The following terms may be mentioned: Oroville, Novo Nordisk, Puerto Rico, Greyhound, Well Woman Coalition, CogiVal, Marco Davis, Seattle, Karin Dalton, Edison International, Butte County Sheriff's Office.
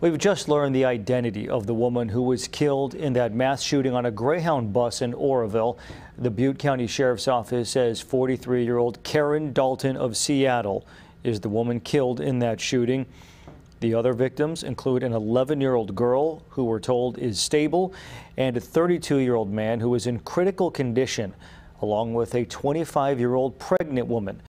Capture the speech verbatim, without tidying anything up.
We've just learned the identity of the woman who was killed in that mass shooting on a Greyhound bus in Oroville. The Butte County Sheriff's Office says forty-three-year-old Karin Dalton of Seattle is the woman killed in that shooting. The other victims include an eleven-year-old girl who we're told is stable and a thirty-two-year-old man who is in critical condition, along with a twenty-five-year-old pregnant woman.